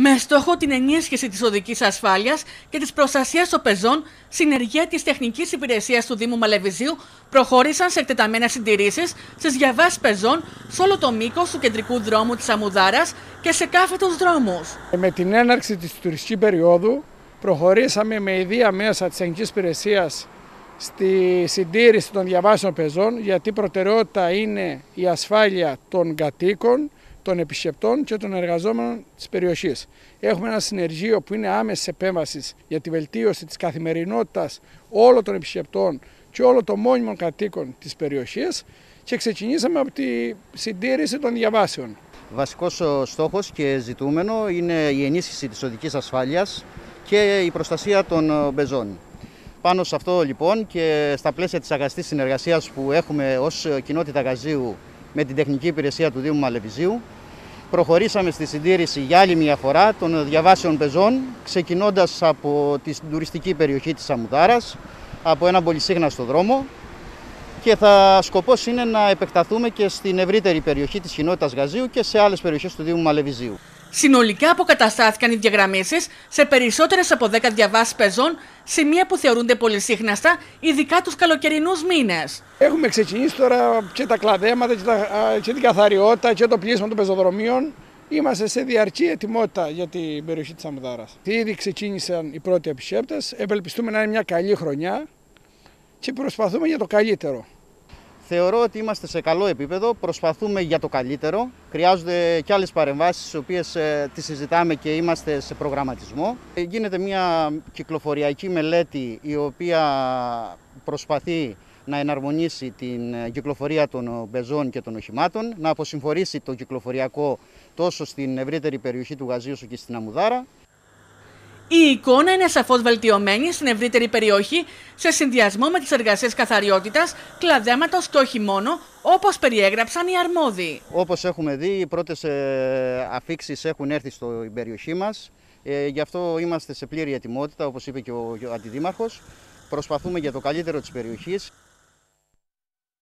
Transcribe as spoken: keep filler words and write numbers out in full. με στόχο την ενίσχυση της οδικής ασφάλειας και της προστασίας των πεζών, συνεργεία της Τεχνικής Υπηρεσίας του Δήμου Μαλεβιζίου προχώρησαν σε εκτεταμένες συντηρήσεις στις διαβάσεις πεζών σε όλο το μήκος του κεντρικού δρόμου της Αμμουδάρας και σε κάθετους δρόμους. Με την έναρξη της τουριστικής περίοδου προχωρήσαμε με ιδία μέσα της Τεχνικής Υπηρεσίας στη συντήρηση των διαβάσεων πεζών, γιατί προτεραιότητα είναι η ασφάλεια των κατοίκων, των επισκεπτών και των εργαζόμενων της περιοχής. Έχουμε ένα συνεργείο που είναι άμεσης επέμβασης για τη βελτίωση της καθημερινότητας όλων των επισκεπτών και όλων των μόνιμων κατοίκων της περιοχής και ξεκινήσαμε από τη συντήρηση των διαβάσεων. Βασικός στόχος και ζητούμενο είναι η ενίσχυση της οδικής ασφάλειας και η προστασία των πεζών. Πάνω σε αυτό λοιπόν και στα πλαίσια της αγαστής συνεργασίας που έχουμε ως κοινότητα Γαζίου με την Τεχνική Υπηρεσία του Δήμου Μαλεβιζίου, προχωρήσαμε στη συντήρηση για άλλη μια φορά των διαβάσεων πεζών, ξεκινώντας από την τουριστική περιοχή της Αμμουδάρας, από έναν πολυσύχναστο δρόμο, και θα σκοπός είναι να επεκταθούμε και στην ευρύτερη περιοχή της κοινότητας Γαζίου και σε άλλες περιοχές του Δήμου Μαλεβιζίου. Συνολικά αποκαταστάθηκαν οι διαγραμμίσεις σε περισσότερες από δέκα διαβάσεις πεζών, σημεία που θεωρούνται πολυσύχναστα, ειδικά τους καλοκαιρινούς μήνες. Έχουμε ξεκινήσει τώρα και τα κλαδέματα και, τα, και την καθαριότητα και το πλύσμα των πεζοδρομίων. Είμαστε σε διαρκή ετοιμότητα για την περιοχή της Αμμουδάρας. Ήδη ξεκίνησαν οι πρώτοι επισκέπτες, ευελπιστούμε να είναι μια καλή χρονιά και προσπαθούμε για το καλύτερο. Θεωρώ ότι είμαστε σε καλό επίπεδο, προσπαθούμε για το καλύτερο. Χρειάζονται και άλλες παρεμβάσεις, τις οποίες τις συζητάμε και είμαστε σε προγραμματισμό. Γίνεται μια κυκλοφοριακή μελέτη, η οποία προσπαθεί να εναρμονίσει την κυκλοφορία των πεζών και των οχημάτων, να αποσυμφορήσει το κυκλοφοριακό τόσο στην ευρύτερη περιοχή του Γαζίου όσο και στην Αμμουδάρα. Η εικόνα είναι σαφώς βελτιωμένη στην ευρύτερη περιοχή σε συνδυασμό με τις εργασίες καθαριότητας, κλαδέματος και όχι μόνο, όπως περιέγραψαν οι αρμόδιοι. Όπως έχουμε δει, οι πρώτες αφίξεις έχουν έρθει στην περιοχή μας. Γι' αυτό είμαστε σε πλήρη ετοιμότητα, όπως είπε και ο Αντιδήμαρχος. Προσπαθούμε για το καλύτερο της περιοχής.